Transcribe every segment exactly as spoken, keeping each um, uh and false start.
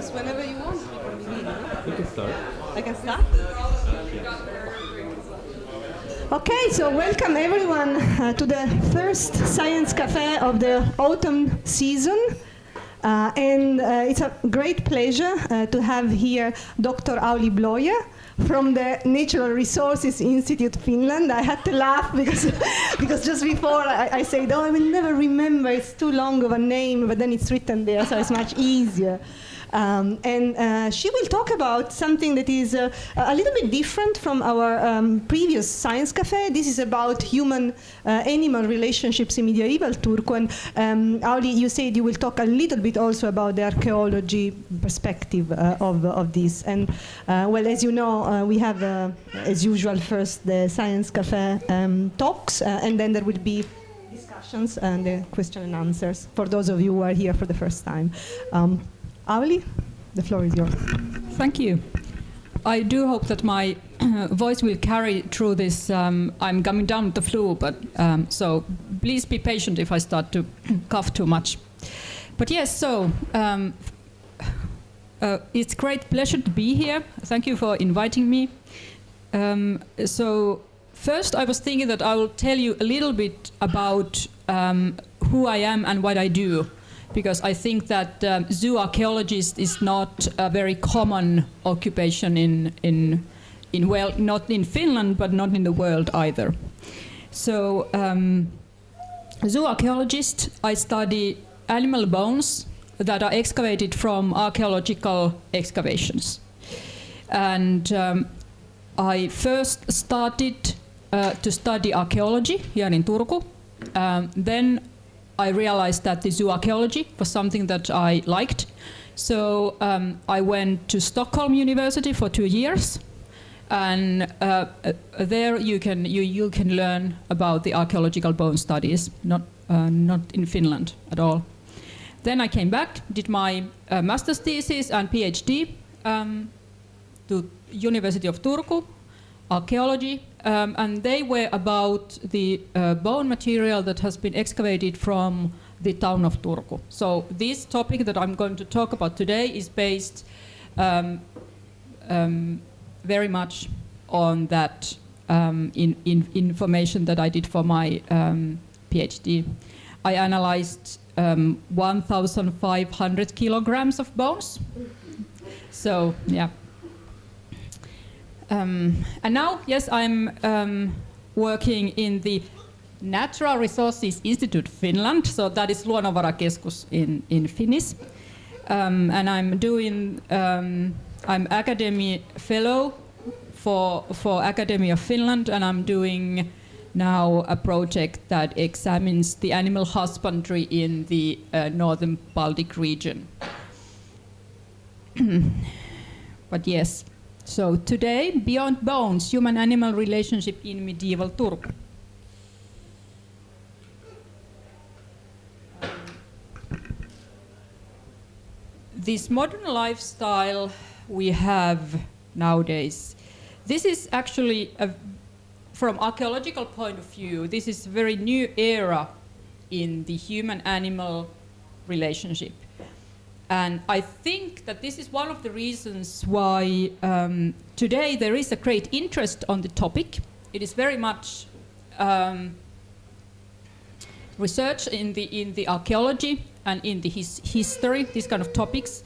Because whenever you want, you can begin. You can start. I can start? Uh, yeah. Okay, so welcome everyone uh, to the first Science Cafe of the autumn season. Uh, and uh, it's a great pleasure uh, to have here Doctor Auli Bläuer from the Natural Resources Institute Finland. I had to laugh because, because just before I, I said, oh, I will never remember, it's too long of a name, but then it's written there, so it's much easier. Um, and uh, she will talk about something that is uh, a little bit different from our um, previous Science Cafe. This is about human-animal uh, relationships in medieval Turku. And um, Auli, you said you will talk a little bit also about the archaeology perspective uh, of, of this. And uh, well, as you know, uh, we have, uh, as usual, first the Science Cafe um, talks, uh, and then there will be discussions and uh, question and answers for those of you who are here for the first time. Um, Auli, the floor is yours. Thank you. I do hope that my voice will carry through this. Um, I'm coming down with the flu, but um, so please be patient if I start to cough too much. But yes, so um, uh, it's great pleasure to be here. Thank you for inviting me. Um, so first, I was thinking that I will tell you a little bit about um, who I am and what I do, because I think that um, zooarchaeologist is not a very common occupation in, in, in well, not in Finland, but not in the world either. So, um, zooarchaeologist, I study animal bones that are excavated from archaeological excavations. And um, I first started uh, to study archaeology here in Turku. Um, then I realized that the zooarchaeology was something that I liked. So um, I went to Stockholm University for two years. And uh, there you can, you, you can learn about the archaeological bone studies, not, uh, not in Finland at all. Then I came back, did my uh, master's thesis and PhD um, to University of Turku, archaeology. Um, and they were about the uh, bone material that has been excavated from the town of Turku. So this topic that I'm going to talk about today is based um, um, very much on that um, in, in information that I did for my um, PhD. I analyzed um, one thousand five hundred kilograms of bones. So, yeah. Um, and now, yes, I'm um, working in the Natural Resources Institute Finland, so that is Luonnonvarakeskus in, in Finnish. Um, and I'm doing, um, I'm Academy Fellow for, for Academy of Finland, and I'm doing now a project that examines the animal husbandry in the uh, northern Baltic region. But yes. So today, Beyond Bones, Human-Animal Relationship in Medieval Turku. This modern lifestyle we have nowadays, this is actually, a, from archaeological point of view, this is a very new era in the human-animal relationship. And I think that this is one of the reasons why um, today there is a great interest on the topic. It is very much um, research in the, in the archaeology and in the his history. These kind of topics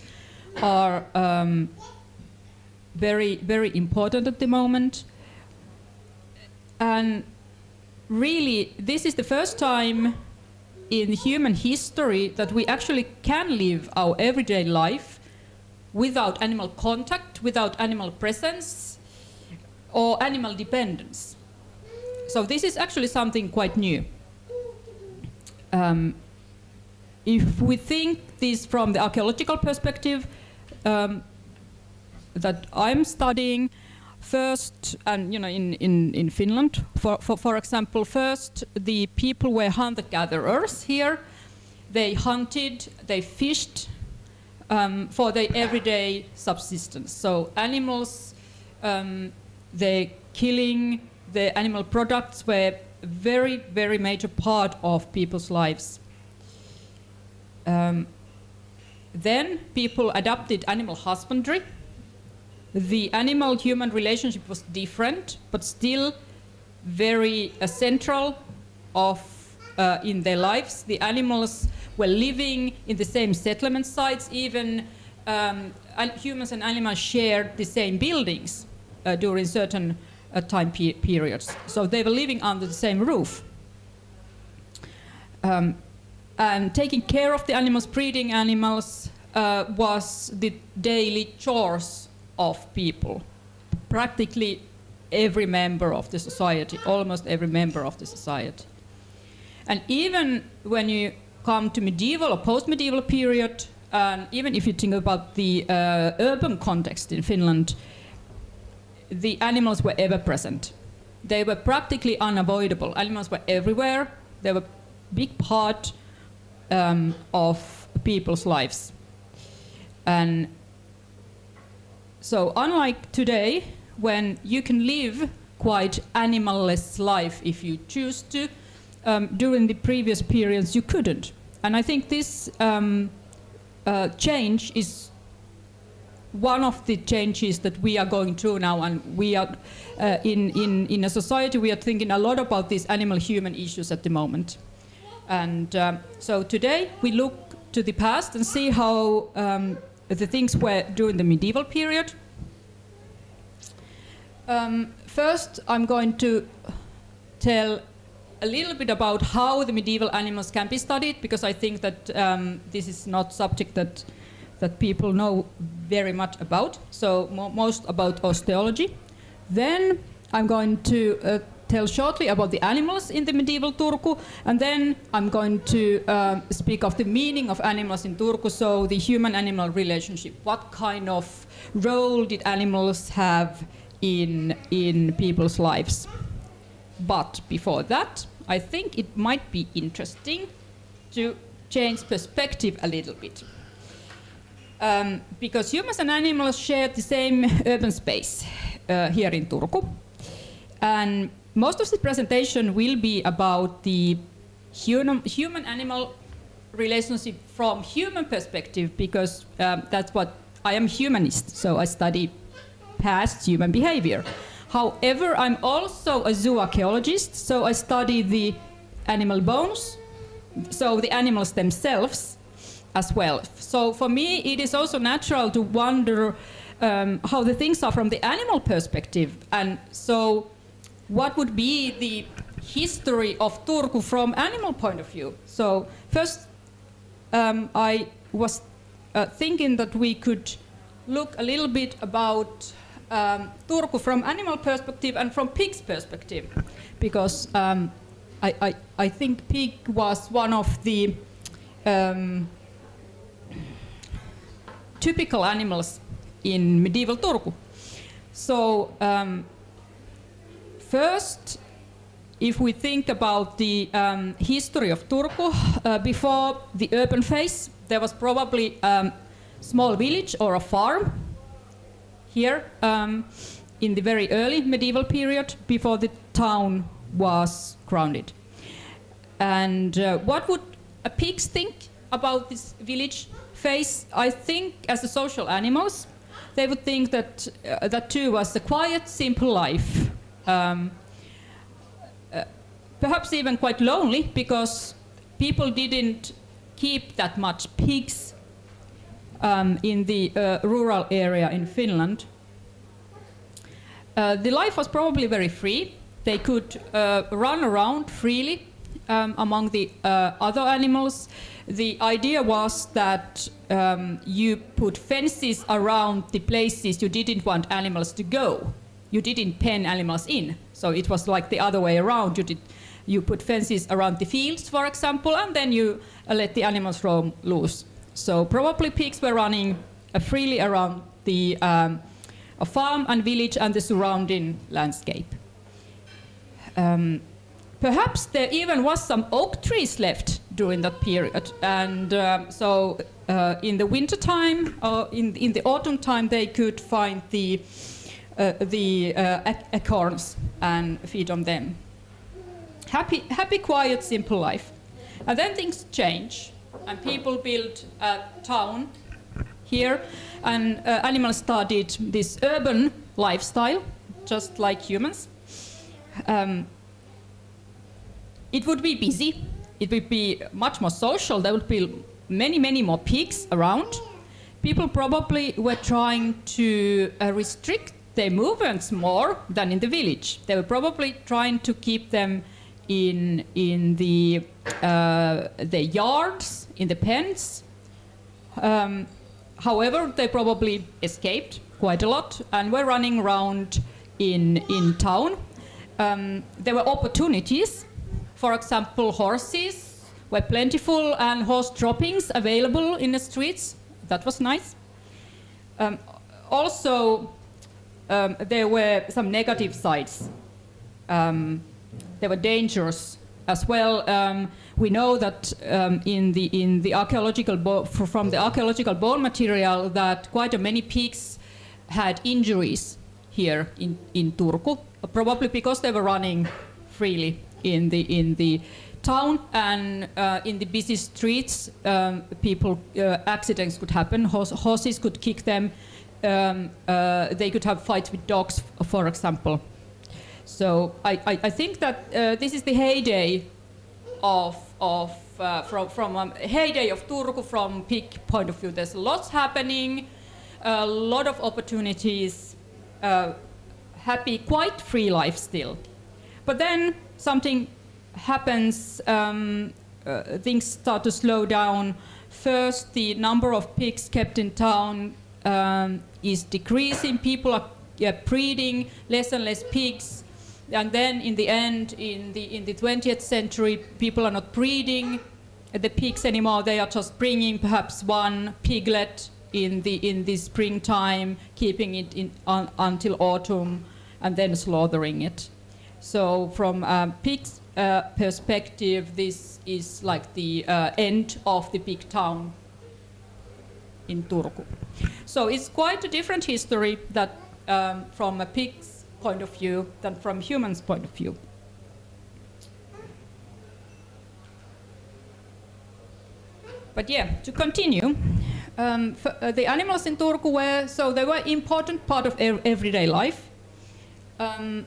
are um, very, very important at the moment. And really, this is the first time in human history that we actually can live our everyday life without animal contact, without animal presence, or animal dependence. So this is actually something quite new. Um, if we think this from the archaeological perspective um, that I'm studying, first, and you know, in, in, in Finland, for, for, for example, first the people were hunter-gatherers here. They hunted, they fished um, for their everyday subsistence. So animals, um, their killing, their animal products were a very, very major part of people's lives. Um, Then people adopted animal husbandry. The animal-human relationship was different, but still very uh, central of, uh, in their lives. The animals were living in the same settlement sites, even um, humans and animals shared the same buildings uh, during certain uh, time pe periods. So they were living under the same roof. Um, and taking care of the animals, breeding animals, uh, was the daily chores of people. Practically every member of the society, almost every member of the society. And even when you come to medieval or post-medieval period, and even if you think about the uh, urban context in Finland, the animals were ever present. They were practically unavoidable. Animals were everywhere. They were a big part um, of people's lives. And so unlike today, when you can live quite animalless life if you choose to, um, during the previous periods you couldn't. And I think this um, Uh, change is one of the changes that we are going through now, and we are uh, in, in, in a society we are thinking a lot about these animal-human issues at the moment. And um, so today we look to the past and see how um, the things were during the medieval period. Um, first I'm going to tell a little bit about how the medieval animals can be studied, because I think that um, this is not subject that that people know very much about, so mo most about osteology. Then I'm going to uh, tell shortly about the animals in the medieval Turku, and then I'm going to um, speak of the meaning of animals in Turku, so the human-animal relationship. What kind of role did animals have in, in people's lives? But before that, I think it might be interesting to change perspective a little bit. Um, because humans and animals share the same urban space uh, here in Turku. And most of the presentation will be about the human-animal relationship from human perspective, because um, that's what I am, humanist, so I study past human behavior. However, I'm also a zooarchaeologist, so I study the animal bones, so the animals themselves as well. So for me, it is also natural to wonder um, how the things are from the animal perspective. And so what would be the history of Turku from animal point of view? So first, um, I was uh, thinking that we could look a little bit about Um, Turku from animal perspective and from pig's perspective, because um, I, I, I think pig was one of the um, typical animals in medieval Turku. So um, first, if we think about the um, history of Turku, uh, before the urban phase, there was probably a um, small village or a farm here um, in the very early medieval period, before the town was grounded. And uh, what would a pig think about this village phase? I think as a social animals, they would think that uh, that too was a quiet, simple life. Um, uh, perhaps even quite lonely, because people didn't keep that much pigs Um, in the uh, rural area in Finland. Uh, the life was probably very free. They could uh, run around freely um, among the uh, other animals. The idea was that um, you put fences around the places you didn't want animals to go. You didn't pen animals in. So it was like the other way around. You, did, you put fences around the fields, for example, and then you uh, let the animals roam loose. So probably pigs were running uh, freely around the um, a farm and village and the surrounding landscape. Um, perhaps there even was some oak trees left during that period. And um, so uh, in the winter time, or in, in the autumn time, they could find the, uh, the uh, acorns and feed on them. Happy, happy, quiet, simple life. And then things change. And people built a town here, and uh, animals started this urban lifestyle, just like humans. Um, it would be busy, it would be much more social, there would be many, many more pigs around. People probably were trying to uh, restrict their movements more than in the village. They were probably trying to keep them in, in the, uh, the yards, in the pens. Um, however, they probably escaped quite a lot and were running around in, in town. Um, there were opportunities. For example, horses were plentiful and horse droppings available in the streets. That was nice. Um, also, um, there were some negative sides. Um, there were dangers as well. Um, we know that um, in the in the archaeological bo from the archaeological bone material that quite a many pigs had injuries here in in Turku, probably because they were running freely in the in the. town, and uh, in the busy streets, um, people uh, accidents could happen. Horse, horses could kick them. Um, uh, they could have fights with dogs, for example. So I, I, I think that uh, this is the heyday of of uh, from from um, heyday of Turku from pig point of view. There's lots happening, a lot of opportunities, uh, happy, quite free life still. But then something happens, um, uh, things start to slow down. First, the number of pigs kept in town um, is decreasing. People are uh, breeding less and less pigs, and then in the end, in the in the twentieth century, people are not breeding the pigs anymore. They are just bringing perhaps one piglet in the in the springtime, keeping it in un, until autumn, and then slaughtering it. So from um, pigs Uh, perspective, this is like the uh, end of the big town in Turku. So it's quite a different history that um, from a pig's point of view than from humans' point of view. But yeah, to continue, um, for, uh, the animals in Turku were, so they were important part of er everyday life. Um,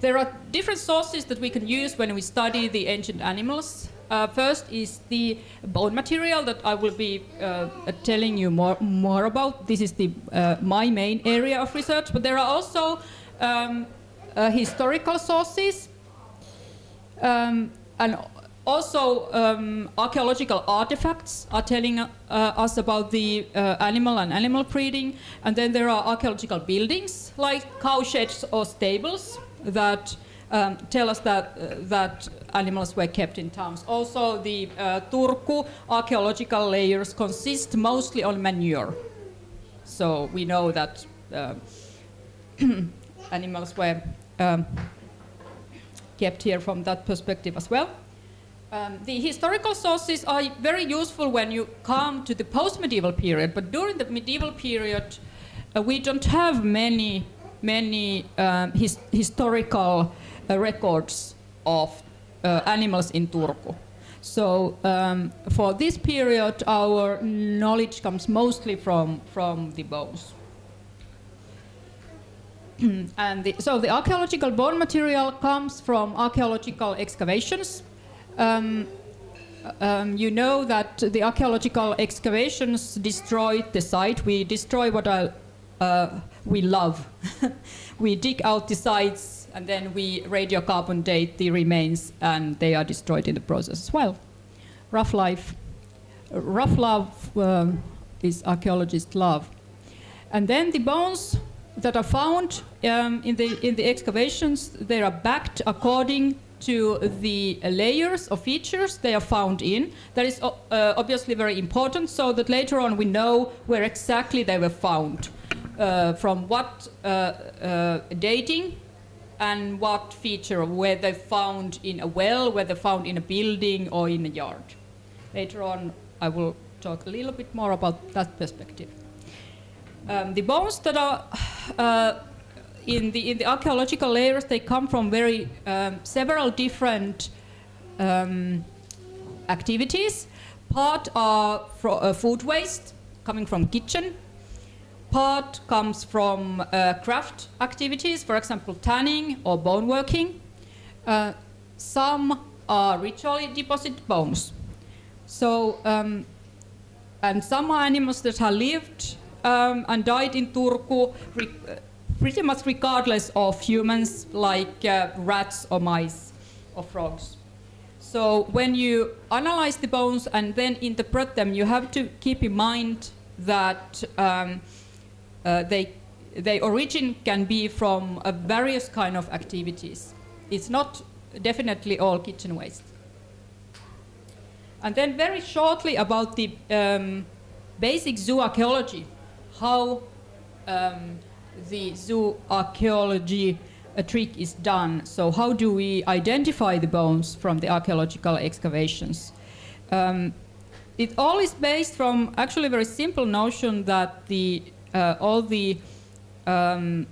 There are different sources that we can use when we study the ancient animals. Uh, first is the bone material that I will be uh, telling you more, more about. This is the, uh, my main area of research, but there are also um, uh, historical sources um, and also um, archaeological artifacts are telling uh, us about the uh, animal and animal breeding. And then there are archaeological buildings like cow sheds or stables that um, tell us that, uh, that animals were kept in towns. Also, the uh, Turku archaeological layers consist mostly on manure. So we know that uh, animals were um, kept here from that perspective as well. Um, the historical sources are very useful when you come to the post-medieval period, but during the medieval period, uh, we don't have many many um, his historical uh, records of uh, animals in Turku. So um, for this period, our knowledge comes mostly from, from the bones. and the, so the archaeological bone material comes from archaeological excavations. Um, Um, you know that the archaeological excavations destroyed the site. We destroy what I, uh, we love. We dig out the sites and then we radiocarbon date the remains, and they are destroyed in the process as well. Rough life. Rough love uh, is archaeologists' love. And then the bones that are found um, in, the, in the excavations, they are backed according to the uh, layers or features they are found in. That is uh, obviously very important, so that later on we know where exactly they were found, uh, from what uh, uh, dating and what feature, were they found in a well, were they found in a building or in a yard. Later on I will talk a little bit more about that perspective. Um, the bones that are uh, In the, in the archaeological layers, they come from very um, several different um, activities. Part are fro uh, food waste, coming from kitchen. Part comes from uh, craft activities, for example, tanning or bone working. Uh, some are ritually deposit bones. So, um, and some are animals that have lived um, and died in Turku, pretty much regardless of humans, like uh, rats or mice or frogs. So when you analyze the bones and then interpret them, you have to keep in mind that um, uh, they, they origin can be from uh, various kind of activities. It's not definitely all kitchen waste. And then very shortly about the um, basic zooarchaeology, how um, the zooarchaeology uh, trick is done. So how do we identify the bones from the archaeological excavations? Um, it all is based from actually a very simple notion that the, uh, all the um,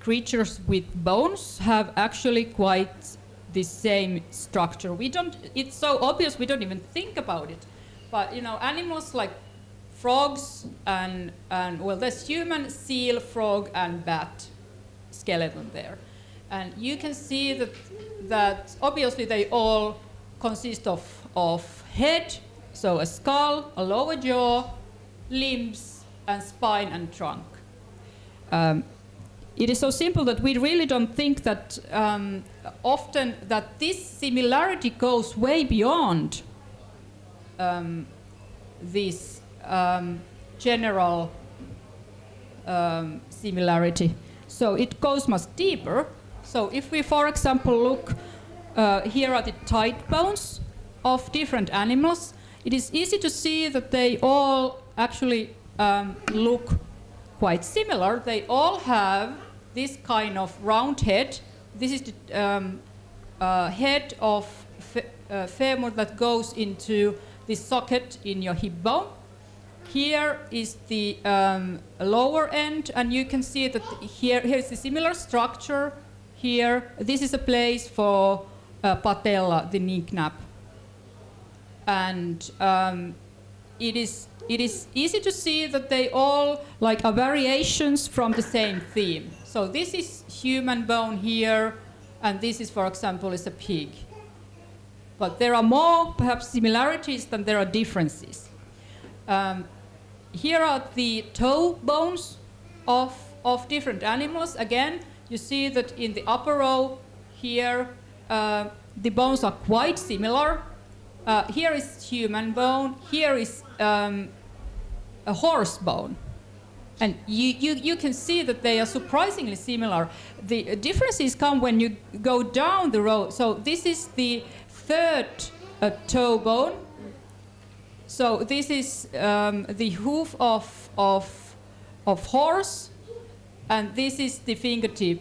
creatures with bones have actually quite the same structure. We don't, it's so obvious we don't even think about it. But you know, animals like frogs and, and well, there's human, seal, frog, and bat skeleton there. And you can see that, that obviously they all consist of, of head, so a skull, a lower jaw, limbs, and spine and trunk. Um, It is so simple that we really don't think that um, often that this similarity goes way beyond um, this um, general um, similarity. So it goes much deeper. So if we, for example, look uh, here at the thigh bones of different animals, it is easy to see that they all actually um, look quite similar. They all have this kind of round head. This is the um, uh, head of fe uh, femur that goes into the socket in your hip bone. Here is the um, lower end, and you can see that here is a similar structure. Here, this is a place for uh, patella, the kneecap. And um, it is It is easy to see that they all like are variations from the same theme. So this is human bone here, and this is, for example, is a pig. But there are more perhaps similarities than there are differences. Um, here are the toe bones of, of different animals. Again, you see that in the upper row here, uh, the bones are quite similar. Uh, here is human bone, here is um, a horse bone. And you, you, you can see that they are surprisingly similar. The differences come when you go down the road. So this is the third uh, toe bone. So this is um, the hoof of, of, of horse, and this is the fingertip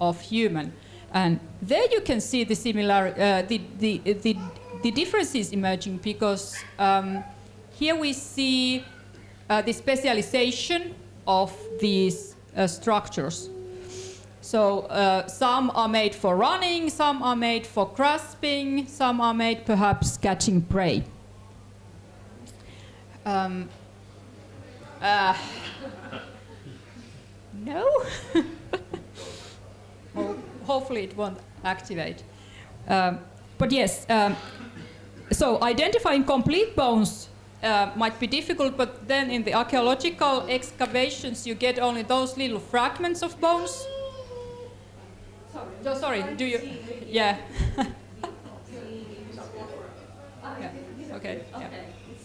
of human. And there you can see the similar, uh, the, the, the The difference is emerging because um, here we see uh, the specialization of these uh, structures. So uh, some are made for running, some are made for grasping, some are made perhaps catching prey. Um, uh, no? Ho- hopefully it won't activate. Um, but yes. Um, So identifying complete bones uh, might be difficult, but then in the archaeological excavations you get only those little fragments of bones. Sorry, no, sorry. Do you? Yeah. Yeah. Okay. Yeah.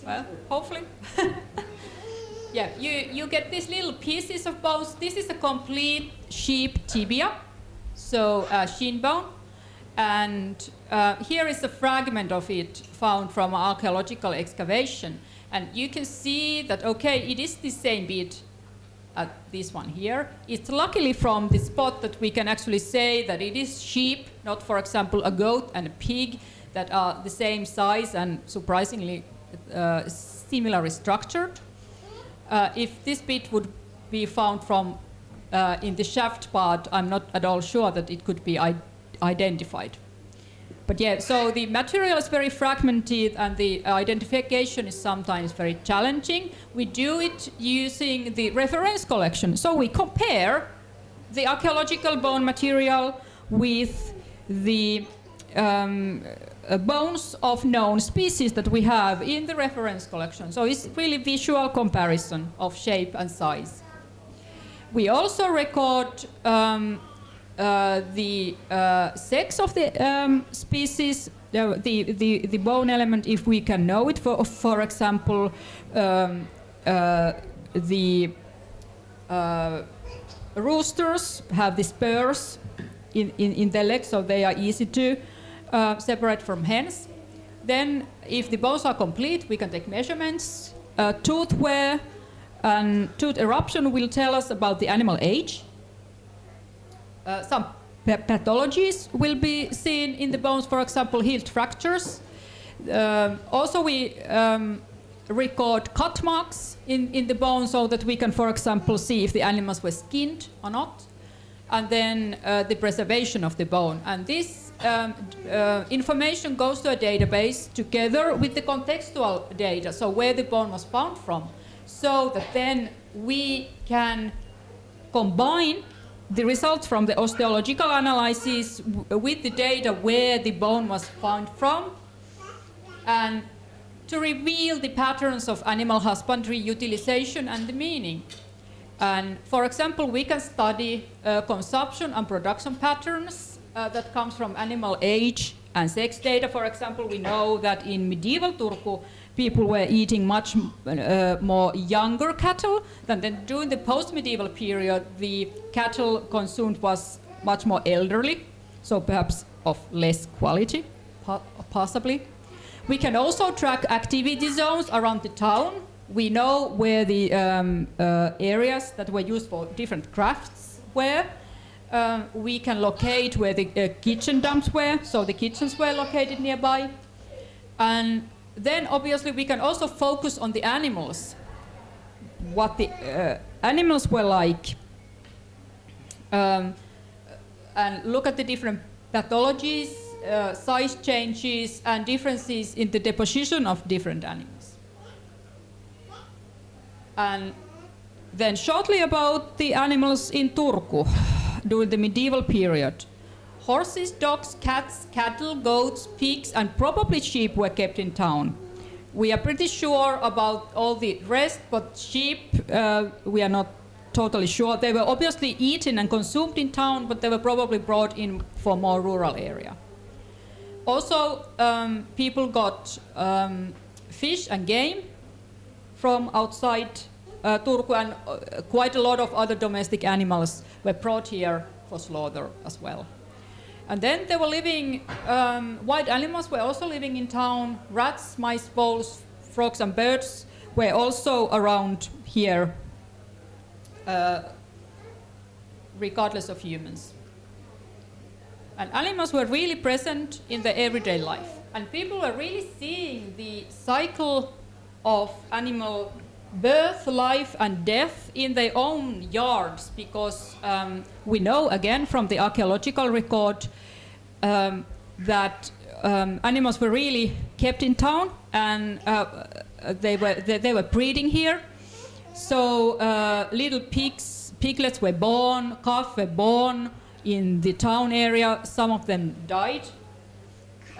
Well, hopefully. Yeah. You you get these little pieces of bones. This is a complete sheep tibia, so uh, shin bone. And uh, here is a fragment of it found from archaeological excavation. And you can see that, okay, it is the same bit as this one here. It's luckily from the spot that we can actually say that it is sheep, not, for example, a goat and a pig that are the same size and surprisingly uh, similarly structured. Uh, if this bit would be found from uh, in the shaft part, I'm not at all sure that it could be identified. But yeah, so the material is very fragmented and the identification is sometimes very challenging. We do it using the reference collection. So we compare the archaeological bone material with the um, uh, bones of known species that we have in the reference collection. So it's really visual comparison of shape and size. We also record um, uh, the uh, sex of the um, species, uh, the, the, the bone element, if we can know it. For, for example, um, uh, the uh, roosters have the spurs in, in, in their legs, so they are easy to uh, separate from hens. Then, if the bones are complete, we can take measurements. Uh, tooth wear and tooth eruption will tell us about the animal age. Uh, some pathologies will be seen in the bones, for example, healed fractures. Uh, also, we um, record cut marks in, in the bone so that we can, for example, see if the animals were skinned or not. And then uh, the preservation of the bone. And this um, uh, information goes to a database together with the contextual data, so where the bone was found from, so that then we can combine the results from the osteological analysis with the data where the bone was found from, and to reveal the patterns of animal husbandry utilization and the meaning. And for example, we can study uh, consumption and production patterns uh, that comes from animal age and sex data. For example, we know that in medieval Turku, people were eating much uh, more younger cattle than then during the post-medieval period. The cattle consumed was much more elderly, so perhaps of less quality, possibly. We can also track activity zones around the town. We know where the um, uh, areas that were used for different crafts were. Um, we can locate where the uh, kitchen dumps were, so the kitchens were located nearby. And then obviously we can also focus on the animals, what the uh, animals were like, um, and look at the different pathologies, uh, size changes, and differences in the deposition of different animals. And then shortly about the animals in Turku during the medieval period. Horses, dogs, cats, cattle, goats, pigs, and probably sheep were kept in town. We are pretty sure about all the rest, but sheep, uh, we are not totally sure. They were obviously eaten and consumed in town, but they were probably brought in for more rural area. Also, um, people got um, fish and game from outside uh, Turku, and uh, quite a lot of other domestic animals were brought here for slaughter as well. And then they were living, um, wild animals were also living in town. Rats, mice, voles, frogs, and birds were also around here, uh, regardless of humans. And animals were really present in their everyday life. And people were really seeing the cycle of animal birth, life, and death in their own yards, because um, we know, again, from the archaeological record um, that um, animals were really kept in town, and uh, they were they, they were breeding here. So uh, little pigs, piglets were born, calves were born in the town area. Some of them died.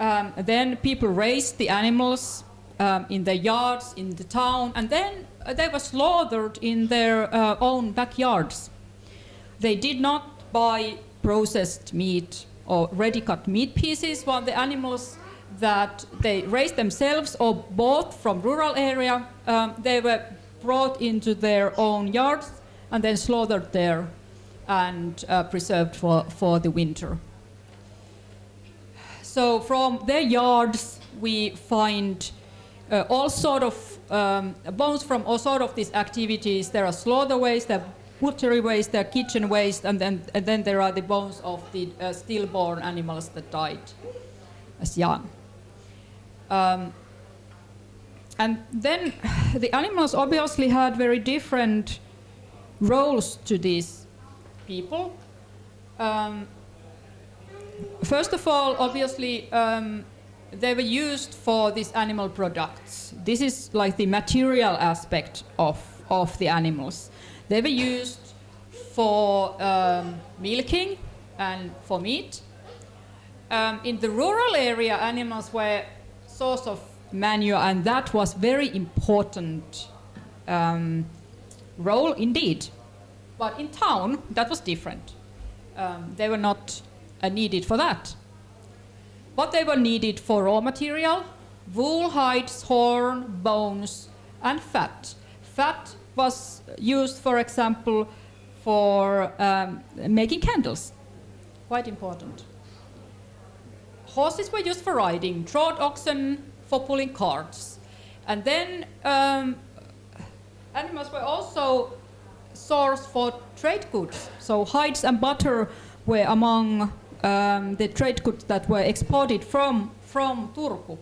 Um, then people raised the animals um, in their yards, in the town, and then they were slaughtered in their uh, own backyards. They did not buy processed meat or ready-cut meat pieces, while the animals that they raised themselves or bought from rural area, um, they were brought into their own yards and then slaughtered there and uh, preserved for, for the winter. So from their yards, we find uh, all sort of Um, bones from all sort of these activities. There are slaughter waste, there are butchery waste, there are kitchen waste, and then, and then there are the bones of the uh, stillborn animals that died as young. Um, and then the animals obviously had very different roles to these people. Um, first of all, obviously, um, they were used for these animal products. This is like the material aspect of, of the animals. They were used for um, milking and for meat. Um, in the rural area, animals were source of manure, and that was very important um, role indeed. But in town, that was different. Um, they were not uh, needed for that. But they were needed for raw material, wool, hides, horn, bones, and fat. Fat was used, for example, for um, making candles. Quite important. Horses were used for riding, trod oxen for pulling carts. And then um, animals were also source for trade goods. So hides and butter were among um, the trade goods that were exported from, from Turku.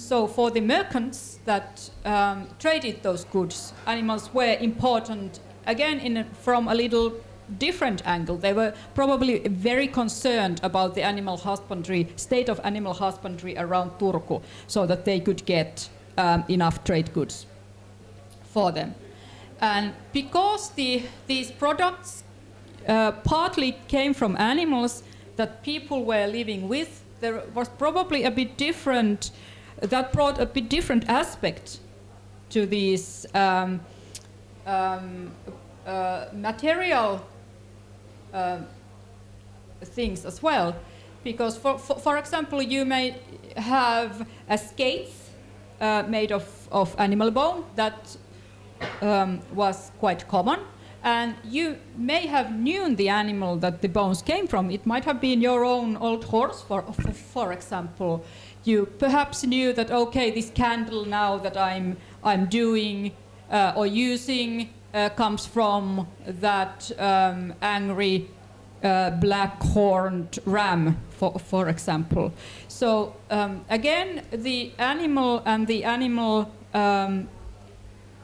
So for the merchants that um, traded those goods, animals were important, again, in a, from a little different angle. They were probably very concerned about the animal husbandry, state of animal husbandry around Turku, so that they could get um, enough trade goods for them. And because the, these products uh, partly came from animals that people were living with, there was probably a bit different, that brought a bit different aspect to these um, um, uh, material uh, things as well. Because, for, for, for example, you may have a skate uh, made of, of animal bone that Um, was quite common, and you may have known the animal that the bones came from. It might have been your own old horse, for, for, for example. You perhaps knew that, okay, this candle now that I'm, I'm doing uh, or using uh, comes from that um, angry uh, black-horned ram, for, for example. So um, again, the animal and the animal um,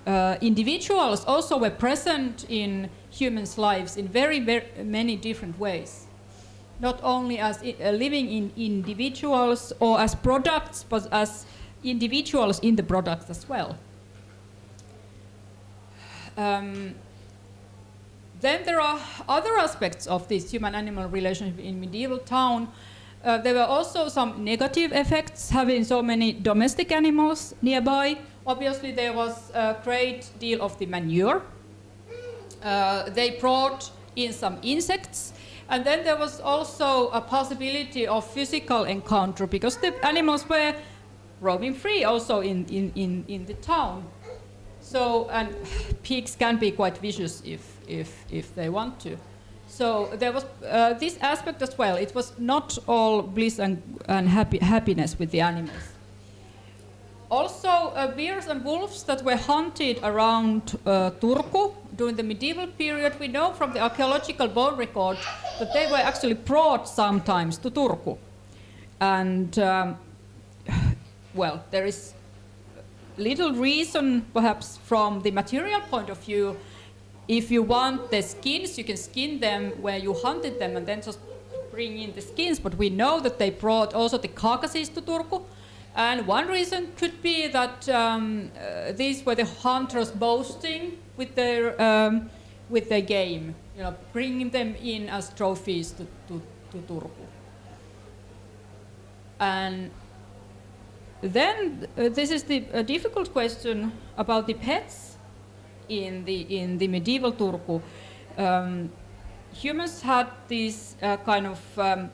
Uh, individuals also were present in humans' lives in very, very many different ways. Not only as I uh, living in individuals or as products, but as individuals in the products as well. Um, then there are other aspects of this human-animal relationship in medieval town. Uh, there were also some negative effects, having so many domestic animals nearby. Obviously, there was a great deal of the manure. Uh, they brought in some insects. And then there was also a possibility of physical encounter, because the animals were roaming free also in, in, in, in the town. So, and pigs can be quite vicious if, if, if they want to. So there was uh, this aspect as well. It was not all bliss and, and happy, happiness with the animals. Also, uh, bears and wolves that were hunted around uh, Turku during the medieval period, we know from the archaeological bone record that they were actually brought sometimes to Turku. And, um, well, there is little reason, perhaps from the material point of view. If you want the skins, you can skin them where you hunted them and then just bring in the skins. But we know that they brought also the carcasses to Turku. And one reason could be that um, uh, these were the hunters boasting with their, um, with their game, you know, bringing them in as trophies to, to, to Turku. And then uh, this is the uh, difficult question about the pets in the, in the medieval Turku. Um, humans had this uh, kind of um,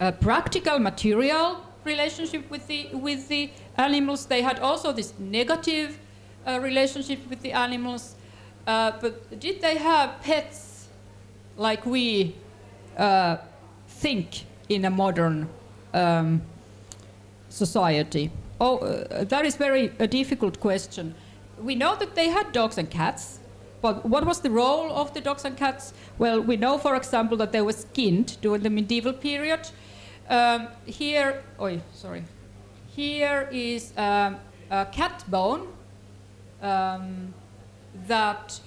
uh, practical material relationship with the with the animals. They had also this negative uh, relationship with the animals. Uh, but did they have pets like we uh, think in a modern um, society? Oh, uh, that is very a difficult question. We know that they had dogs and cats, but what was the role of the dogs and cats? Well, we know, for example, that they were skinned during the medieval period. Um, here, oh, sorry. Here is um, a cat bone um, that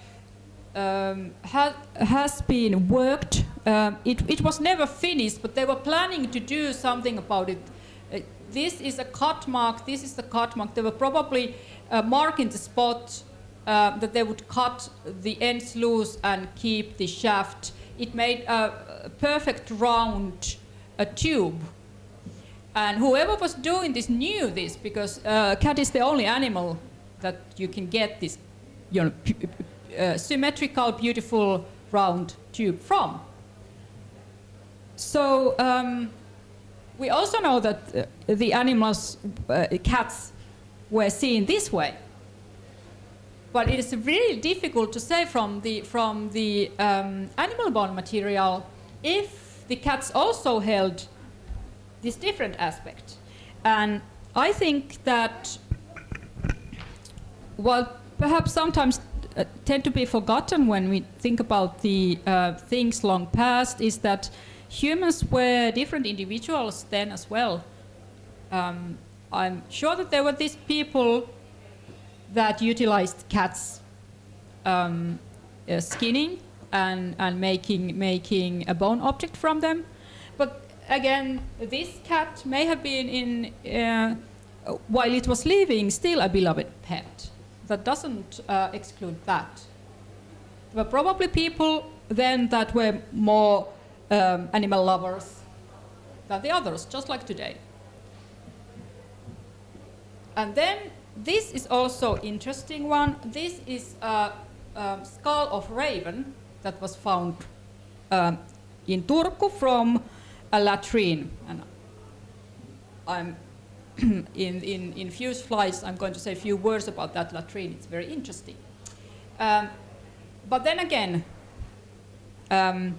um, ha has been worked Uh, it, it was never finished, but they were planning to do something about it. Uh, this is a cut mark, this is the cut mark. They were probably uh, marking the spot uh, that they would cut the ends loose and keep the shaft. It made a, a perfect round a tube. And whoever was doing this knew this, because uh, cat is the only animal that you can get this you know, uh, symmetrical, beautiful, round tube from. So um, we also know that uh, the animals, uh, cats, were seen this way. But it is really difficult to say from the, from the um, animal bone material if the cats also held this different aspect. And I think that what perhaps sometimes uh, tend to be forgotten when we think about the uh, things long past is that humans were different individuals then as well. Um, I'm sure that there were these people that utilized cats um, uh, skinning and, and making, making a bone object from them. But again, this cat may have been, in, uh, while it was living, still a beloved pet. That doesn't uh, exclude that. There were probably people then that were more Um, animal lovers than the others, just like today. And then this is also interesting one. This is a, a skull of raven that was found um, in Turku from a latrine. And I'm in, in, in few slides, I'm going to say a few words about that latrine. It's very interesting. Um, but then again, um,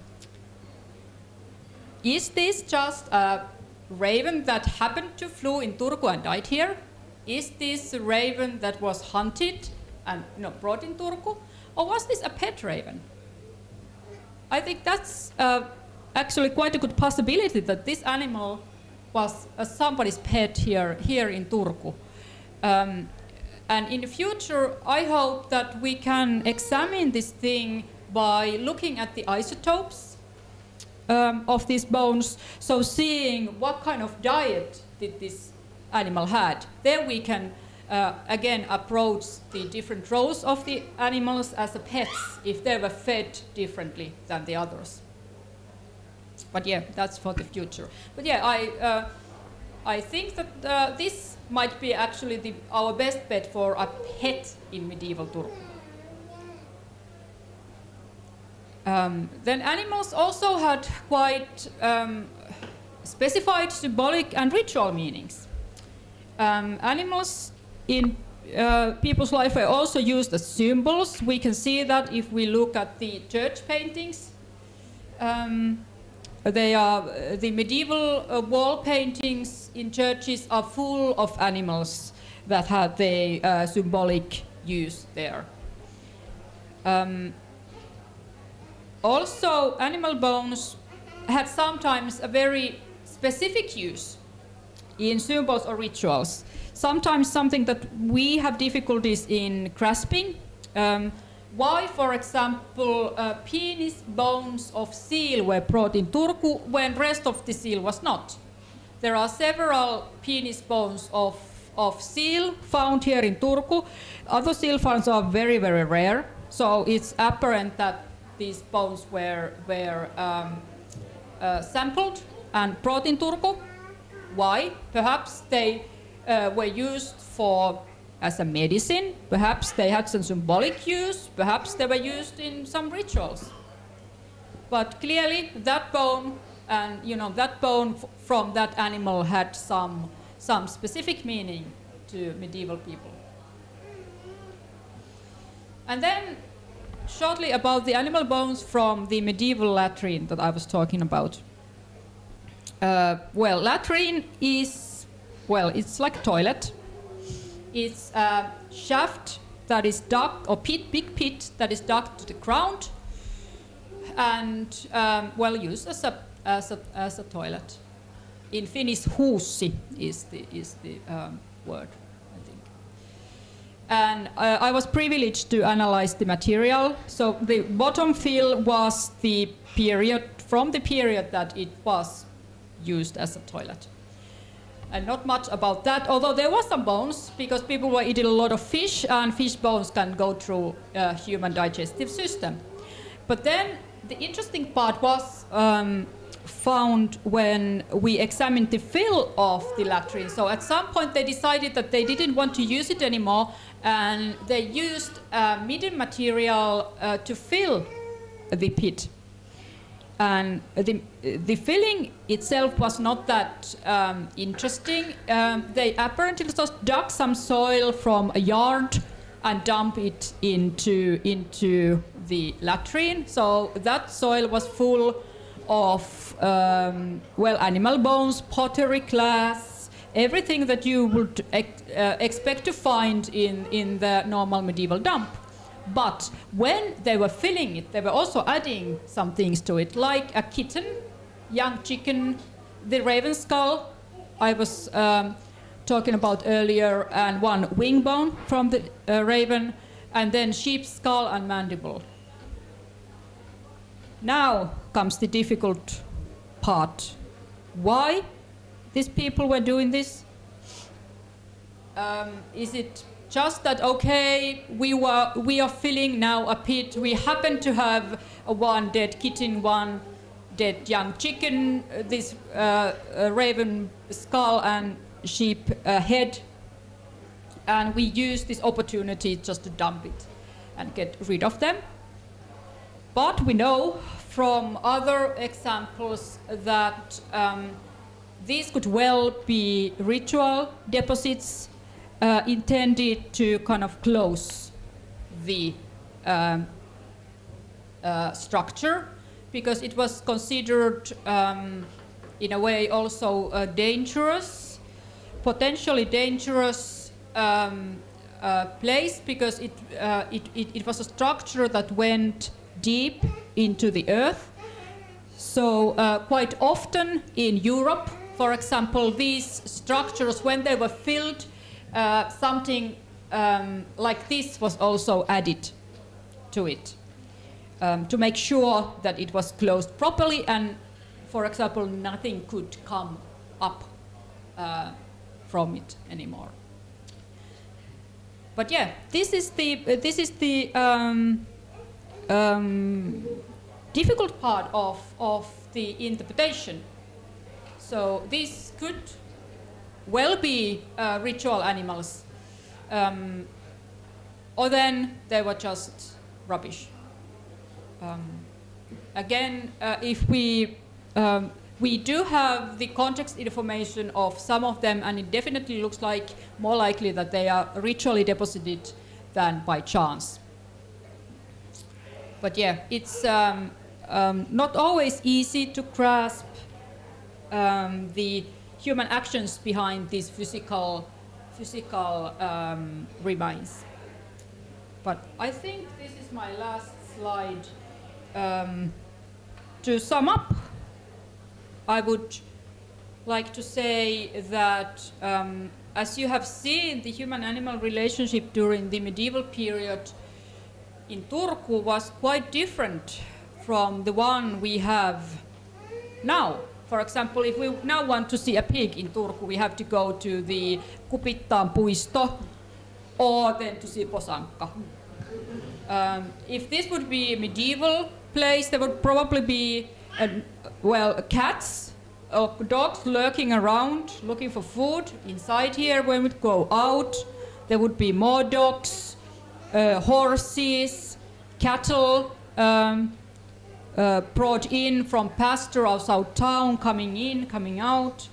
is this just a raven that happened to flew in Turku and died here? Is this a raven that was hunted and you know, brought in Turku? Or was this a pet raven? I think that's uh, actually quite a good possibility that this animal was uh, somebody's pet here, here in Turku. Um, and in the future, I hope that we can examine this thing by looking at the isotopes Um, of these bones, so seeing what kind of diet did this animal had. Then we can uh, again approach the different roles of the animals as the pets if they were fed differently than the others. But yeah, that's for the future. But yeah, I uh, I think that uh, this might be actually the, our best bet for a pet in medieval Turku. Um, then animals also had quite um, specified symbolic and ritual meanings. Um, animals in uh, people's life were also used as symbols. We can see that if we look at the church paintings. Um, they are, the medieval uh, wall paintings in churches are full of animals that had the uh, symbolic use there. Um, Also, animal bones had sometimes a very specific use in symbols or rituals. Sometimes something that we have difficulties in grasping. Um, why, for example, uh, penis bones of seal were brought in Turku when rest of the seal was not? There are several penis bones of, of seal found here in Turku. Other seal finds are very, very rare, so it's apparent that these bones were, were um, uh, sampled and brought in Turku. Why? Perhaps they uh, were used for as a medicine. Perhaps they had some symbolic use. Perhaps they were used in some rituals. But clearly, that bone and you know that bone f from that animal had some some specific meaning to medieval people. And then, shortly about the animal bones from the medieval latrine that I was talking about. Uh, well, latrine is, well, it's like toilet. It's a shaft that is dug, or pit, big pit that is dug to the ground and um, well used as a, as a, as a toilet. In Finnish, huusi is the, is the um, word. And uh, I was privileged to analyze the material. So the bottom fill was the period from the period that it was used as a toilet. And not much about that, although there was some bones, because people were eating a lot of fish, and fish bones can go through uh, human digestive system. But then the interesting part was um, found when we examined the fill of the latrine. So at some point they decided that they didn't want to use it anymore, and they used uh, middle material uh, to fill the pit. And the, the filling itself was not that um, interesting. Um, they apparently just dug some soil from a yard and dumped it into, into the latrine. So that soil was full of, um, well, animal bones, pottery glass, everything that you would ex uh, expect to find in, in the normal medieval dump. But when they were filling it, they were also adding some things to it, like a kitten, young chicken, the raven skull I was um, talking about earlier, and one wing bone from the uh, raven, and then sheep's skull and mandible. Now comes the difficult part. Why these people were doing this? Um, is it just that, okay, we, were, we are filling now a pit. We happen to have one dead kitten, one dead young chicken, this uh, raven skull and sheep uh, head. And we use this opportunity just to dump it and get rid of them. But we know from other examples that um, these could well be ritual deposits, Uh, intended to kind of close the um, uh, structure, because it was considered um, in a way also uh, dangerous, potentially dangerous um, uh, place, because it, uh, it, it, it was a structure that went deep into the earth. So uh, quite often in Europe, for example, these structures, when they were filled, Uh, something um, like this was also added to it um, to make sure that it was closed properly, and, for example, nothing could come up uh, from it anymore. But yeah, this is the uh, this is the um, um, difficult part of of the interpretation. So this could well be uh, ritual animals, um, or then they were just rubbish. Um, again, uh, if we um, we do have the context information of some of them, and it definitely looks like more likely that they are ritually deposited than by chance. But yeah, it's um, um, not always easy to grasp um, the human actions behind these physical, physical um, remains. But I think this is my last slide. Um, to sum up, I would like to say that um, as you have seen, the human-animal relationship during the medieval period in Turku was quite different from the one we have now. For example, if we now want to see a pig in Turku, we have to go to the Kupittaan puisto, or then to see Posanka. Um, if this would be a medieval place, there would probably be, a, well, cats or dogs lurking around, looking for food. Inside here, when we go out, there would be more dogs, uh, horses, cattle, um, Uh, brought in from pasture outside town, coming in, coming out,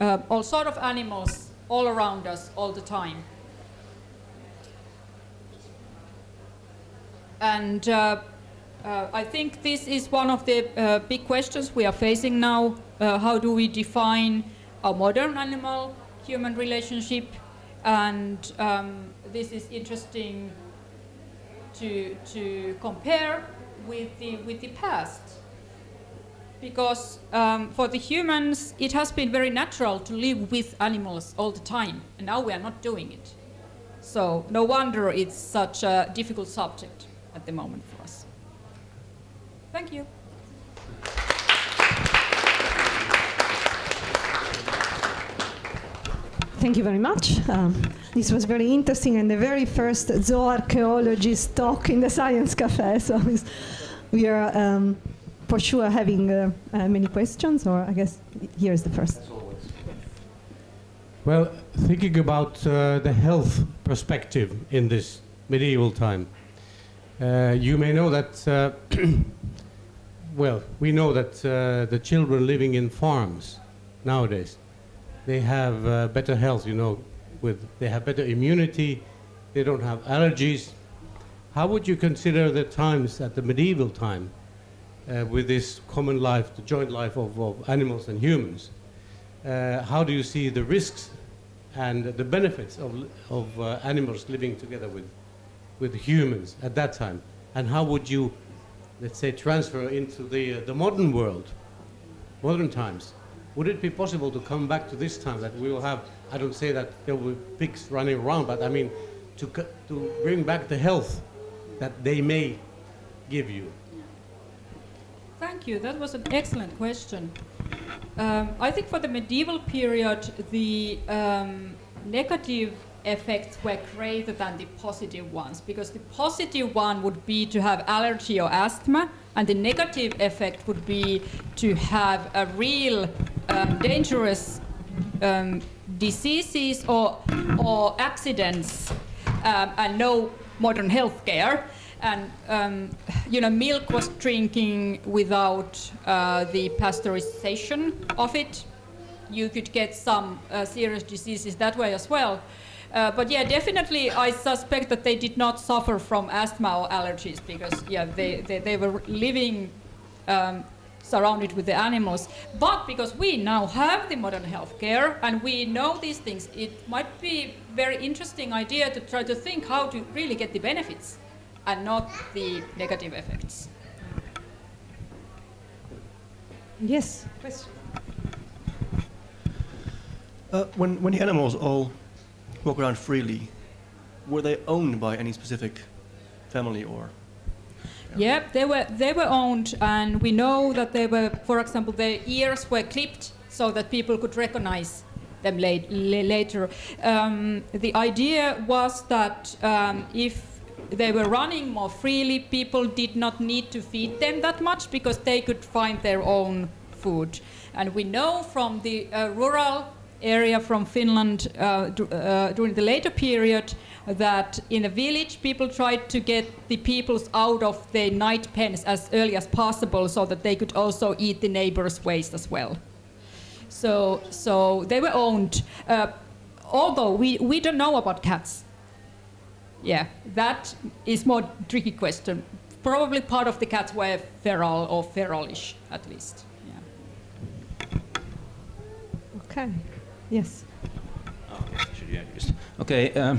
uh, all sort of animals all around us all the time. And uh, uh, I think this is one of the uh, big questions we are facing now. Uh, how do we define a modern animal-human relationship? And um, this is interesting to, to compare With the, with the past, because um, for the humans it has been very natural to live with animals all the time, and now we are not doing it. So no wonder it's such a difficult subject at the moment for us. Thank you. Thank you very much. Um, this was very interesting and the very first zooarchaeologist talk in the Science Cafe. So we are um, for sure having uh, uh, many questions, or I guess here's the first. Well, thinking about uh, the health perspective in this medieval time, uh, you may know that, uh, well, we know that uh, the children living in farms nowadays, they have uh, better health, you know, with they have better immunity, they don't have allergies. How would you consider the times at the medieval time uh, with this common life, the joint life of, of animals and humans? Uh, how do you see the risks and the benefits of, of uh, animals living together with, with humans at that time? And how would you, let's say, transfer into the, uh, the modern world, modern times? Would it be possible to come back to this time that we will have, I don't say that there will be pigs running around, but I mean to, to bring back the health that they may give you? Thank you. That was an excellent question. Um, I think for the medieval period, the um, negative effects were greater than the positive ones, because the positive one would be to have allergy or asthma, and the negative effect would be to have a real um, dangerous um, diseases or, or accidents um, and no modern healthcare. And um, you know, milk was drinking without uh, the pasteurization of it. You could get some uh, serious diseases that way as well. Uh, but yeah, definitely, I suspect that they did not suffer from asthma or allergies because yeah, they they, they were living um, surrounded with the animals. But because we now have the modern healthcare and we know these things, it might be a very interesting idea to try to think how to really get the benefits and not the negative effects. Yes, question. Uh, when, when the animals all walk around freely, were they owned by any specific family or? Yeah. Yep, they were, they were owned, and we know that they were, for example, their ears were clipped so that people could recognize them late, later. Um, the idea was that um, if they were running more freely, people did not need to feed them that much because they could find their own food. And we know from the uh, rural area from Finland uh, uh, during the later period that in a village people tried to get the peoples out of their night pens as early as possible so that they could also eat the neighbors' waste as well. So, so they were owned, uh, although we, we don't know about cats. Yeah, that is more tricky question. Probably part of the cats were feral or feralish, at least. Yeah. Okay. Yes. Oh, should you just, okay. Um,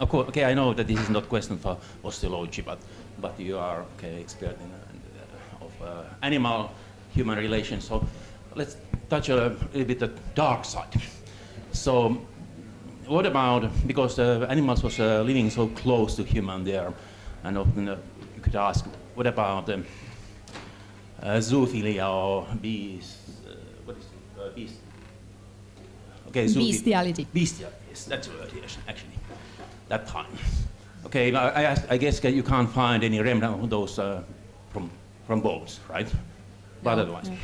of course, okay. I know that this is not a question for osteology, but but you are okay, expert in uh, of uh, animal-human relations. So let's touch a little bit the dark side. So. What about, because uh, animals was uh, living so close to human there, and often uh, you could ask, what about um, uh, zoophilia or bees? Uh, what is it? Uh, beast? Okay, bestiality. Bestiality, yes, that's the word, yes, actually, that time. Okay, I, I, I guess you can't find any remnant of those uh, from from bones, right? But no, otherwise. No.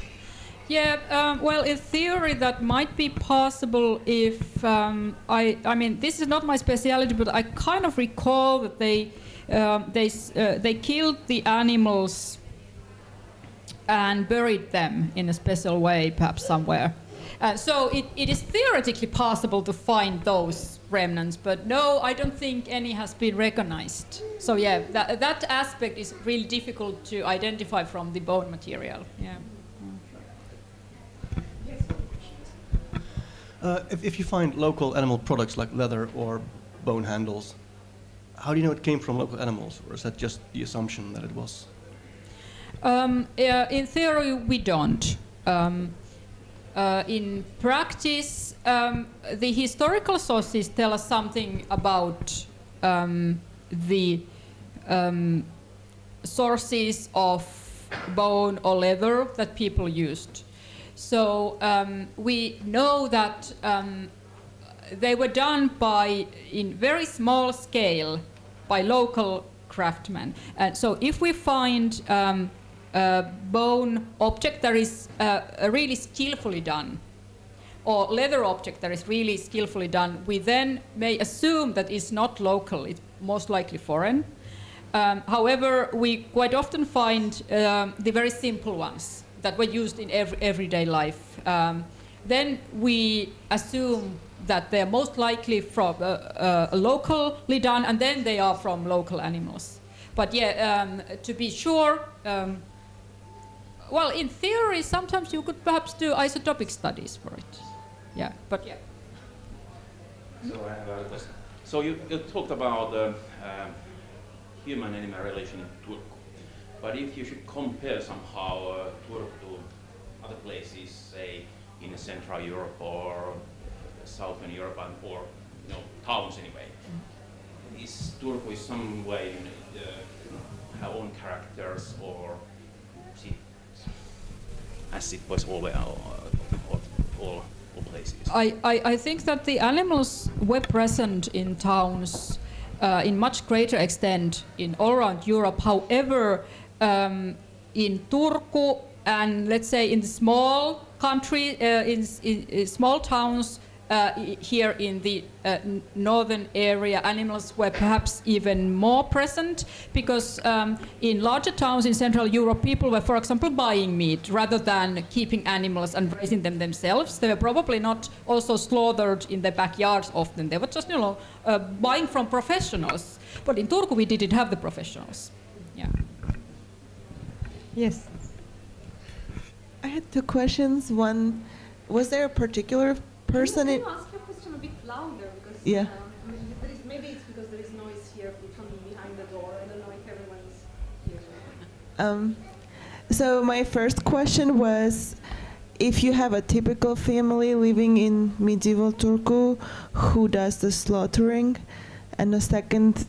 Yeah, um, well, in theory, that might be possible if um, I, I mean, this is not my specialty, but I kind of recall that they, um, they, uh, they killed the animals and buried them in a special way, perhaps somewhere. Uh, so it, it is theoretically possible to find those remnants, but no, I don't think any has been recognized. So yeah, that, that aspect is really difficult to identify from the bone material. Yeah. Uh, if, if you find local animal products like leather or bone handles, how do you know it came from local animals, or is that just the assumption that it was? Um, uh, in theory, we don't. Um, uh, in practice, um, the historical sources tell us something about um, the um, sources of bone or leather that people used. So um, we know that um, they were done by, in very small scale, by local craftsmen. And so if we find um, a bone object that is uh, really skillfully done, or leather object that is really skillfully done, we then may assume that it's not local, it's most likely foreign. Um, however, we quite often find um, the very simple ones that were used in every, everyday life. Um, then we assume that they're most likely from uh, uh, locally done, and then they are from local animals. But yeah, um, to be sure, um, well, in theory, sometimes you could perhaps do isotopic studies for it. Yeah, but yeah. So I have a question. So you, you talked about uh, um, human-animal relation in Turku, but if you should compare somehow uh, Turku to other places, say in Central Europe or Southern Europe, and, or you know, towns anyway, mm. is Turku in some way uh, her own characters, or is it as it was always or, or, or places? I, I, I think that the animals were present in towns uh, in much greater extent in all around Europe. However, um, in Turku and let's say in the small country, uh, in, in, in small towns, Uh, here in the uh, northern area, animals were perhaps even more present, because um, in larger towns in Central Europe, people were, for example, buying meat rather than keeping animals and raising them themselves. They were probably not also slaughtered in their backyards often. They were just, you know, uh, buying from professionals. But in Turku, we didn't have the professionals. Yeah. Yes. I had two questions. One, was there a particular person? Can you ask your question a bit louder? Because, yeah. Uh, I mean, there is, maybe it's because there is noise here from behind the door. I don't know if everyone is here. Um, so my first question was, if you have a typical family living in medieval Turku, who does the slaughtering? And the second,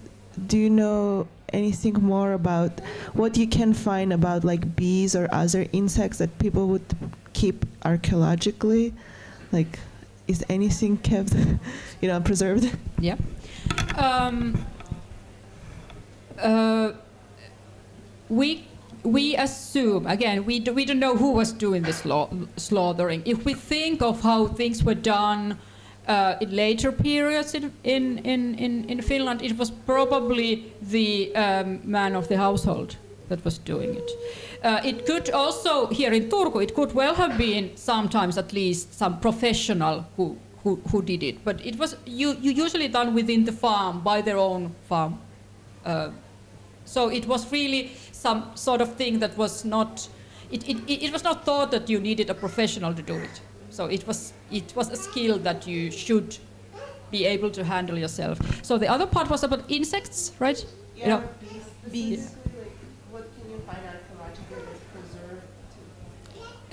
do you know anything more about what you can find about like bees or other insects that people would keep archaeologically? Like, is anything kept, you know, preserved? Yeah. Um, uh, we we assume, again, we, do, we don't know who was doing the sla slaughtering. If we think of how things were done uh, in later periods in, in, in, in Finland, it was probably the um, man of the household that was doing it. Uh, it could also, here in Turku, it could well have been sometimes at least some professional who, who, who did it. But it was you, you usually done within the farm, by their own farm. Uh, so it was really some sort of thing that was not, it, it, it was not thought that you needed a professional to do it. So it was, it was a skill that you should be able to handle yourself. So the other part was about insects, right? Yeah, you know, bees. bees. Yeah.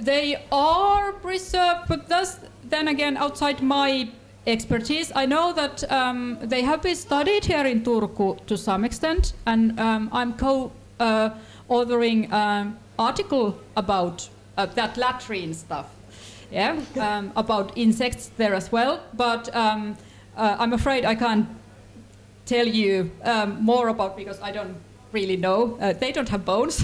They are preserved, but that's then again outside my expertise. I know that um, they have been studied here in Turku to some extent, and um, I'm co-authoring uh, an article about uh, that latrine stuff, yeah, um, about insects there as well. But um, uh, I'm afraid I can't tell you um, more about, because I don't really know. Uh, they don't have bones.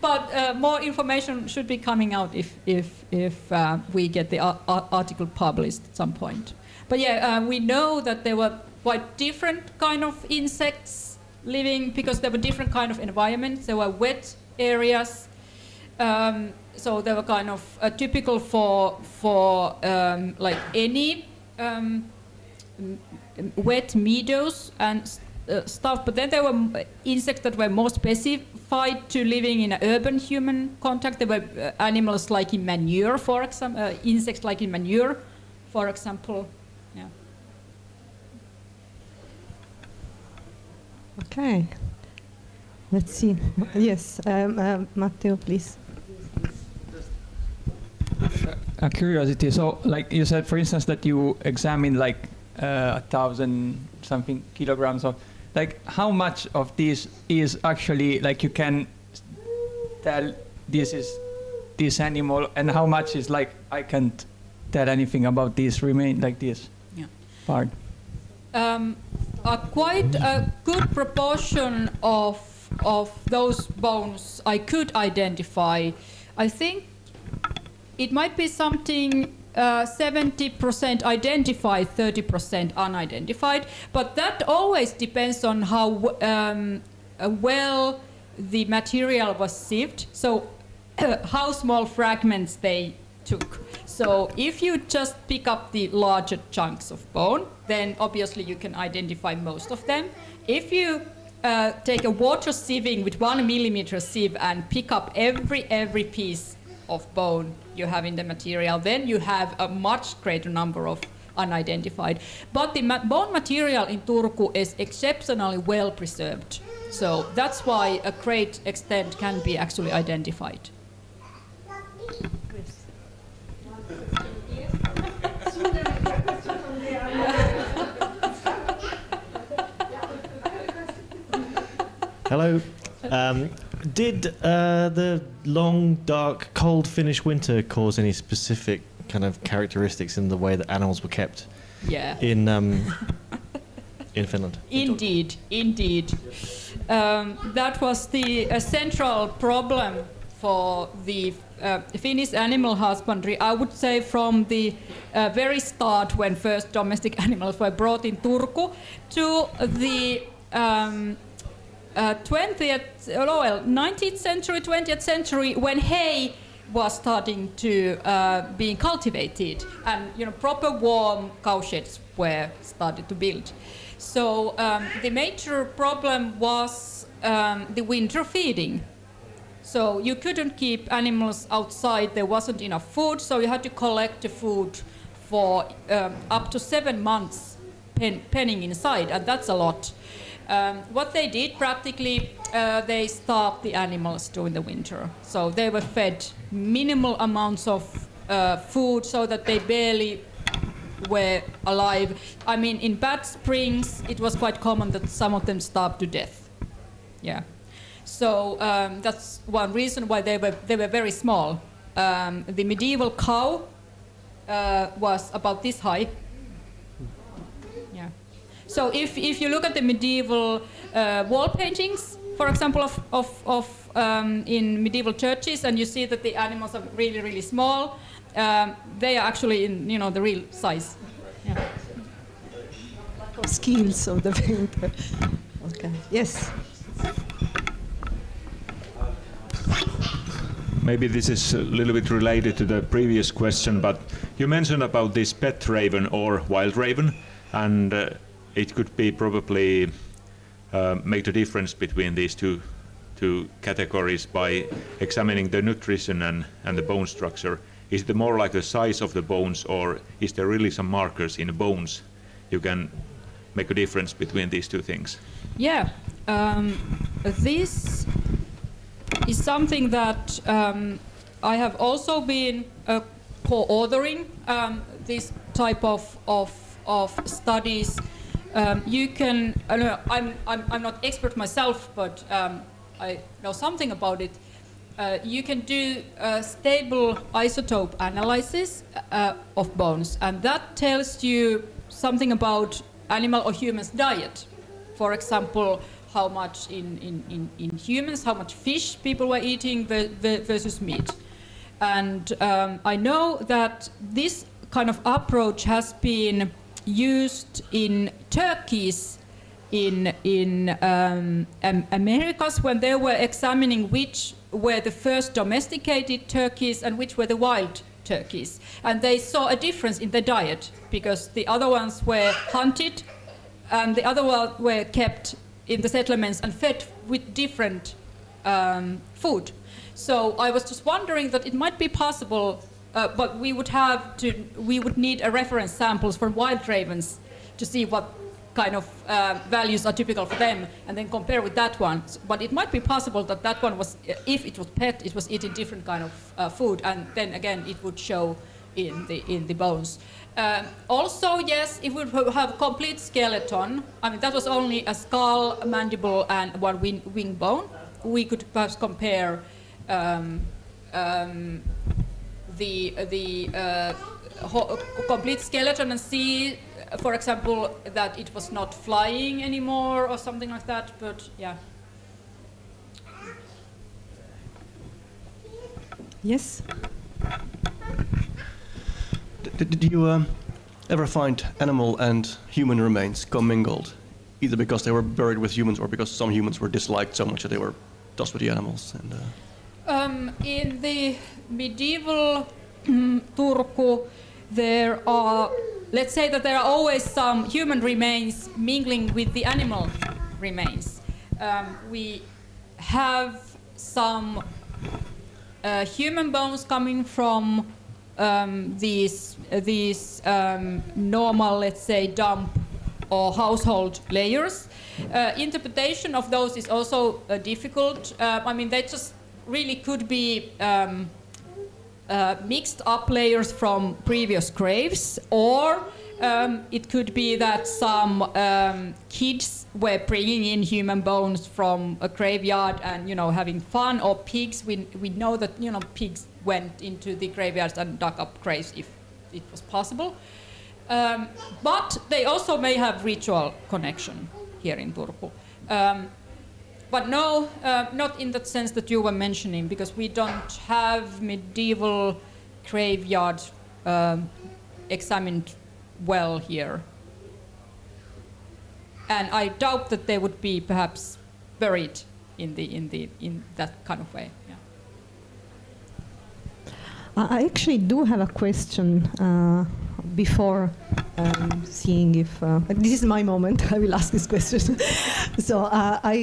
But uh, more information should be coming out if, if, if uh, we get the ar ar article published at some point. But yeah, uh, we know that there were quite different kind of insects living, because there were different kind of environments. There were wet areas, um, so they were kind of uh, typical for, for um, like any um, wet meadows and uh, stuff. But then there were insects that were more specific to living in an urban human contact. There were uh, animals like in manure, for example, uh, insects like in manure, for example. Yeah. Okay. Let's see. Yes, um, uh, Matteo, please. A curiosity. So, like you said, for instance, that you examined like uh, a thousand something kilograms of. Like, how much of this is actually, like, you can tell this is this animal, and how much is, like, I can't tell anything about this, remain like this? part? Um, a quite a good proportion of of those bones I could identify. I think it might be something uh, seventy percent identified, thirty percent unidentified, but that always depends on how um, well the material was sieved, so how small fragments they took. So if you just pick up the larger chunks of bone, then obviously you can identify most of them. If you uh, take a water sieving with one millimeter sieve and pick up every every piece of bone you have in the material, then you have a much greater number of unidentified. But the ma bone material in Turku is exceptionally well preserved. So that's why a great extent can be actually identified. Hello. Um, did uh, the long, dark, cold Finnish winter cause any specific kind of characteristics in the way that animals were kept? Yeah. In um, in Finland. Indeed, indeed. Um, that was the uh, central problem for the uh, Finnish animal husbandry, I would say, from the uh, very start when first domestic animals were brought in Turku to the um, uh, twentieth, well, nineteenth century, twentieth century, when hay was starting to uh, be cultivated, and you know proper warm cow sheds were started to build. So um, the major problem was um, the winter feeding. So you couldn't keep animals outside, there wasn't enough food, so you had to collect the food for um, up to seven months pen penning inside, and that's a lot. Um, what they did practically, uh, they starved the animals during the winter. So they were fed minimal amounts of uh, food so that they barely were alive. I mean, in bad springs, it was quite common that some of them starved to death. Yeah. So um, that's one reason why they were, they were very small. Um, the medieval cow uh, was about this high. Yeah. So if, if you look at the medieval uh, wall paintings, for example, of, of, of um, in medieval churches, and you see that the animals are really, really small, Um, they are actually in, you know, the real size. Yeah. Lack of skills of the painter. Okay. Yes. Maybe this is a little bit related to the previous question, but you mentioned about this pet raven or wild raven, and uh, it could be probably uh, make the difference between these two two categories by examining the nutrition and, and the bone structure. Is it more like the size of the bones, or is there really some markers in the bones you can make a difference between these two things? Yeah, um, this is something that um, I have also been uh, co-authoring um, this type of, of, of studies. Um, you can, I don't know, I'm, I'm, I'm not expert myself, but um, I know something about it. Uh, you can do uh, stable isotope analysis uh, of bones, and that tells you something about animal or human's diet. For example, how much in, in, in, in humans, how much fish people were eating versus meat. And um, I know that this kind of approach has been used in turkeys in, in um, Americas when they were examining which were the first domesticated turkeys and which were the wild turkeys. And they saw a difference in the diet because the other ones were hunted and the other ones were kept in the settlements and fed with different um, food. So I was just wondering that it might be possible, uh, but we would have to, we would need a reference samples from wild ravens to see what kind of uh, values are typical for them, and then compare with that one. But it might be possible that that one was, if it was pet, it was eating different kind of uh, food, and then again it would show in the in the bones. Um, also, yes, it would have complete skeleton. I mean, that was only a skull, a mandible, and one wing, wing bone. We could perhaps compare um, um, the the uh, complete skeleton and see for example, that it was not flying anymore or something like that, but yeah. Yes? D did you um, ever find animal and human remains commingled, either because they were buried with humans or because some humans were disliked so much that they were tossed with the animals? And, uh... um, in the medieval Turku, there are, let's say that there are always some human remains mingling with the animal remains. Um, we have some uh, human bones coming from um, these, uh, these um, normal, let's say, dump or household layers. Uh, interpretation of those is also uh, difficult. Uh, I mean, they just really could be um, Uh, mixed up layers from previous graves, or um, it could be that some um, kids were bringing in human bones from a graveyard and, you know, having fun, or pigs. We, we know that, you know, pigs went into the graveyards and dug up graves if it was possible. Um, but they also may have ritual connection here in Turku. Um, But no, uh, not in that sense that you were mentioning, because we don't have medieval graveyards uh, examined well here. And I doubt that they would be perhaps buried in the in the in that kind of way. Yeah. I actually do have a question uh, before. Um, seeing if uh, this is my moment, I will ask this question. So uh, I,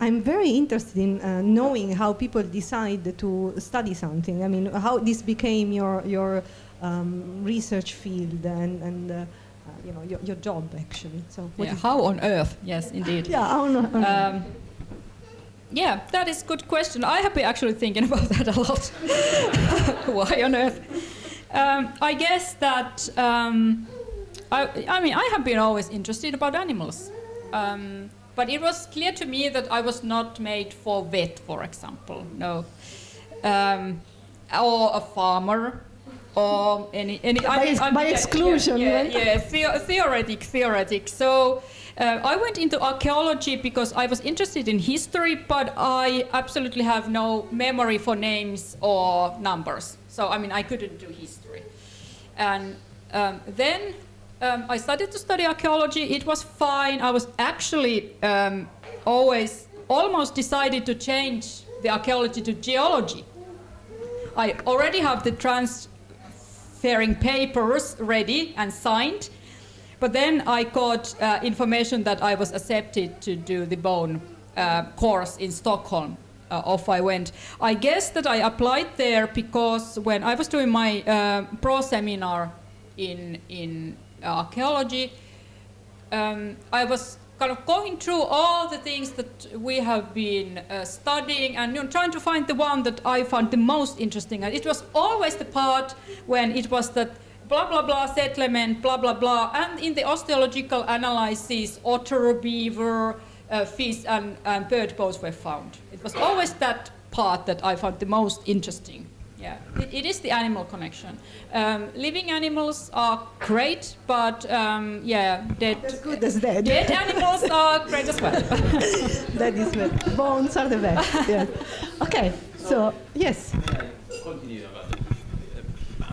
I'm very interested in uh, knowing how people decide to study something. I mean, how this became your your um, research field and and uh, you know your, your job actually. So what yeah, how on earth? Yes, indeed. Yeah, how on earth? Um, yeah, that is a good question. I have been actually thinking about that a lot. Why on earth? Um, I guess that. Um, I, I mean, I have been always interested about animals, um, but it was clear to me that I was not made for vet, for example, no, um, or a farmer, or any. any by I mean, I mean, by yeah, exclusion, yeah, yeah, right? Yeah, theo theoretic, theoretic. So uh, I went into archaeology because I was interested in history, but I absolutely have no memory for names or numbers. So I mean, I couldn't do history, and um, then. Um, I started to study archaeology. It was fine. I was actually um, always almost decided to change the archaeology to geology. I already have the transferring papers ready and signed, but then I got uh, information that I was accepted to do the bone uh, course in Stockholm. Uh, off I went. I guess that I applied there because when I was doing my uh, pro seminar in in archaeology, um, I was kind of going through all the things that we have been uh, studying and, you know, trying to find the one that I found the most interesting. And it was always the part when it was that blah, blah, blah, settlement, blah, blah, blah, and in the osteological analysis, otter, beaver, uh, fish and, and bird bones were found. It was always that part that I found the most interesting. Yeah, it, it is the animal connection. Um, living animals are great, but um, yeah, dead, as good as dead. Dead animals are great as well. That is good. Bones are the best. Yeah. Okay. So, so yes. Continue about that.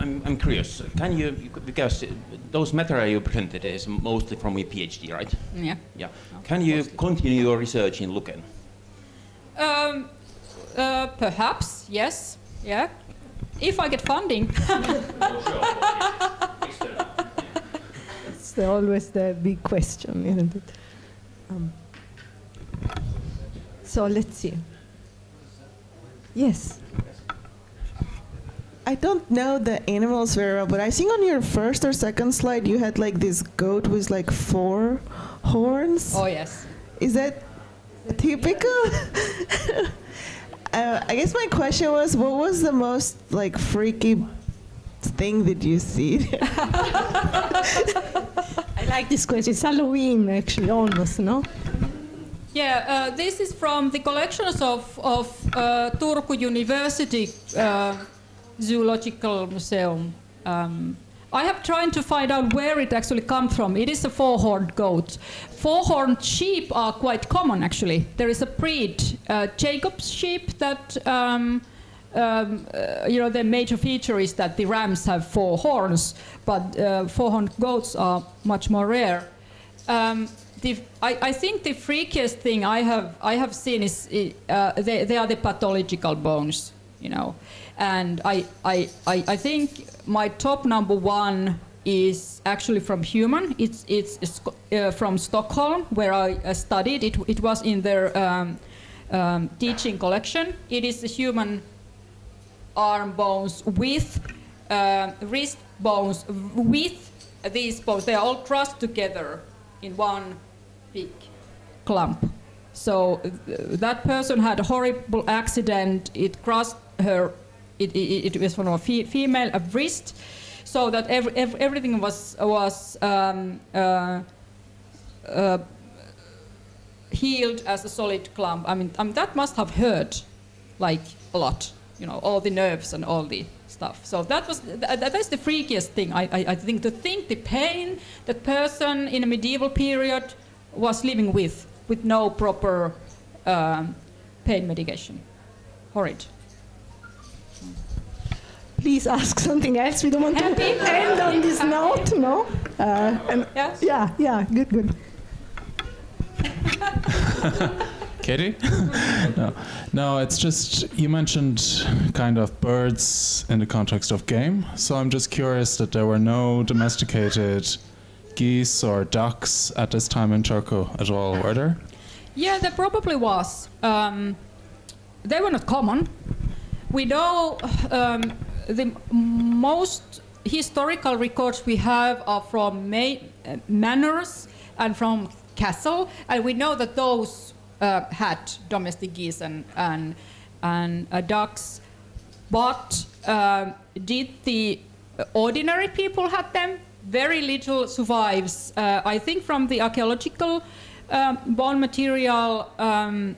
I'm, I'm curious. Can you, because those material you presented is mostly from your PhD, right? Yeah. Yeah. Can you mostly. continue your research in Luken? Um, uh, perhaps. Yes. Yeah. If I get funding. It's always the big question, isn't it? Um, so let's see. Yes. I don't know the animals very well, but I think on your first or second slide you had like this goat with like four horns. Oh yes. Is that typical? Uh, I guess my question was, what was the most like freaky thing that you see? I like this question. It's Halloween, actually, almost, no? Yeah, uh, this is from the collections of, of uh, Turku University uh, Zoological Museum. Um, I have tried to find out where it actually comes from. It is a four-horned goat. Four-horned sheep are quite common, actually. There is a breed, uh, Jacob's sheep, that um, um, uh, you know, the major feature is that the rams have four horns, but uh, four-horned goats are much more rare. Um, the, I, I think the freakiest thing I have I have seen is uh, they, they are the pathological bones, you know. And I, I, I think my top number one is actually from human. It's, it's, it's uh, from Stockholm, where I uh, studied. It, it was in their um, um, teaching collection. It is the human arm bones with uh, wrist bones, with these bones. They are all crushed together in one big clump. So uh, that person had a horrible accident. It crushed her. It, it, it was from a fe female, a wrist, so that every, every, everything was, was um, uh, uh, healed as a solid clump. I mean, I mean, that must have hurt, like, a lot, you know, all the nerves and all the stuff. So that was, that, that's the freakiest thing, I, I, I think, to think the pain that person in a medieval period was living with, with no proper um, pain medication. Horrid. Please ask something else. We don't want Happy. to end on this Happy. note, no? Uh, and yes. Yeah, yeah, good, good. Katie? no. no, it's just, you mentioned kind of birds in the context of game, so I'm just curious that there were no domesticated geese or ducks at this time in Turku at all, were there? Yeah, there probably was. Um, they were not common. We know um, the most historical records we have are from ma uh, manors and from castle, and we know that those uh, had domestic geese and, and, and uh, ducks, but um, did the ordinary people have them? Very little survives. Uh, I think from the archaeological um, bone material, um,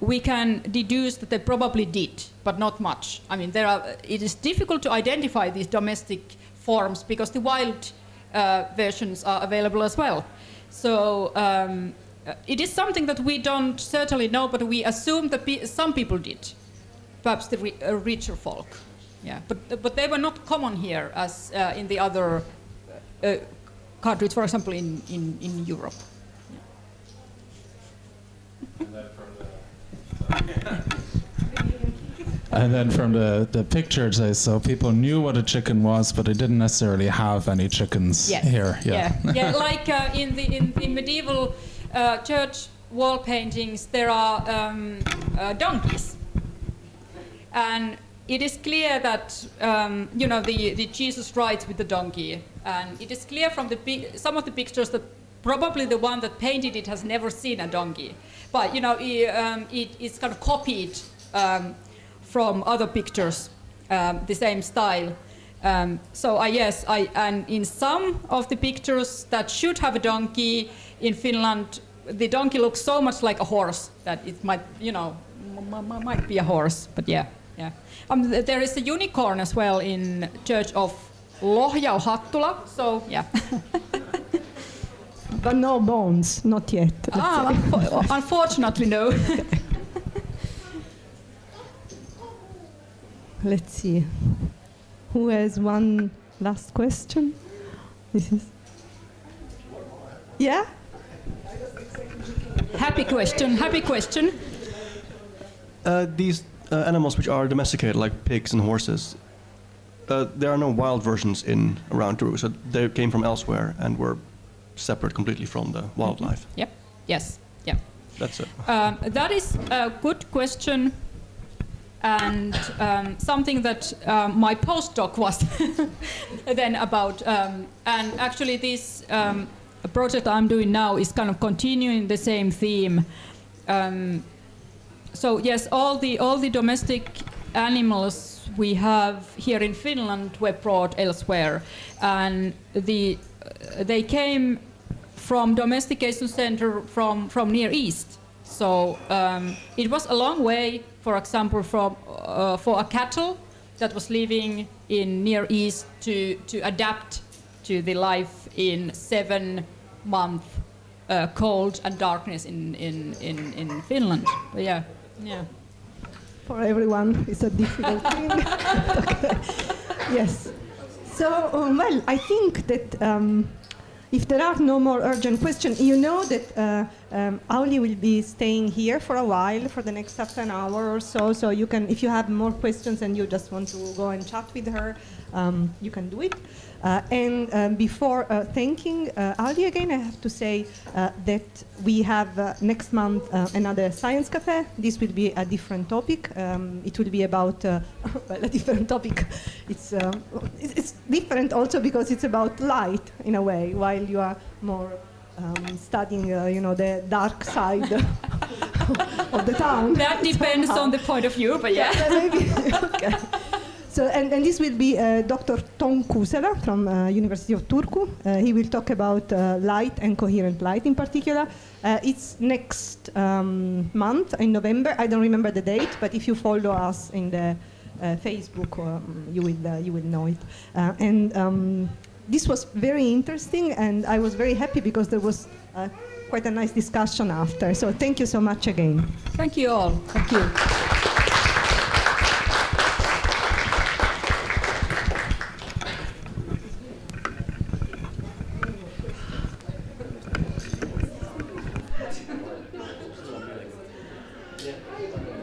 we can deduce that they probably did, but not much. I mean, there are, it is difficult to identify these domestic forms because the wild uh, versions are available as well. So um, it is something that we don't certainly know, but we assume that pe some people did, perhaps the re uh, richer folk. Yeah, but, but they were not common here as uh, in the other uh, countries, for example, in, in, in Europe. Yeah. And then from the, the pictures I saw, people knew what a chicken was, but they didn't necessarily have any chickens yes. here. Yeah, yeah, yeah like uh, in, the, in the medieval uh, church wall paintings, there are um, uh, donkeys. And it is clear that, um, you know, the, the Jesus rides with the donkey. And it is clear from the some of the pictures that probably the one that painted it has never seen a donkey. But, you know, it, um, it, it's kind of copied um, from other pictures, um, the same style. Um, so, uh, yes, I, and in some of the pictures that should have a donkey in Finland, the donkey looks so much like a horse that it might, you know, m m might be a horse. But, yeah, yeah. Um, there is a unicorn as well in Church of Lohjauhattula, so, yeah. But no bones, not yet. Ah, unfo unfortunately, no. Let's see. Who has one last question? This is. Yeah? Happy question, happy question. Uh, these uh, animals which are domesticated, like pigs and horses, uh, there are no wild versions in around Turku, so they came from elsewhere and were separate completely from the wildlife. Yep. Yes. Yeah. That's it. Um, that is a good question, and um, something that um, my postdoc was then about. Um, and actually, this um, project I'm doing now is kind of continuing the same theme. Um, so yes, all the all the domestic animals we have here in Finland were brought elsewhere, and the they came from domestication center from, from Near East. So um, it was a long way, for example, from, uh, for a cattle that was living in Near East to, to adapt to the life in seven month uh, cold and darkness in, in, in, in Finland. But yeah, yeah. For everyone, it's a difficult thing. Okay. Yes. So, um, well, I think that um, if there are no more urgent questions, you know that uh, um, Auli will be staying here for a while, for the next half an hour or so. So you can, if you have more questions and you just want to go and chat with her, um, you can do it. Uh, and um, before uh, thanking uh, Auli again, I have to say uh, that we have uh, next month uh, another Science Cafe. This will be a different topic. Um, it will be about uh, well, a different topic. It's, uh, it's, it's different also because it's about light in a way, while you are more um, studying uh, you know, the dark side of the town. That depends somehow on the point of view, but yeah. Yeah, maybe. Okay. So, and, and this will be uh, Doctor Tom Kusela from uh, University of Turku. Uh, he will talk about uh, light and coherent light in particular. Uh, it's next um, month in November. I don't remember the date, but if you follow us in the uh, Facebook, um, you will uh, you will know it. Uh, and um, this was very interesting, and I was very happy because there was uh, quite a nice discussion after. So thank you so much again. Thank you all. Thank you. Thank you.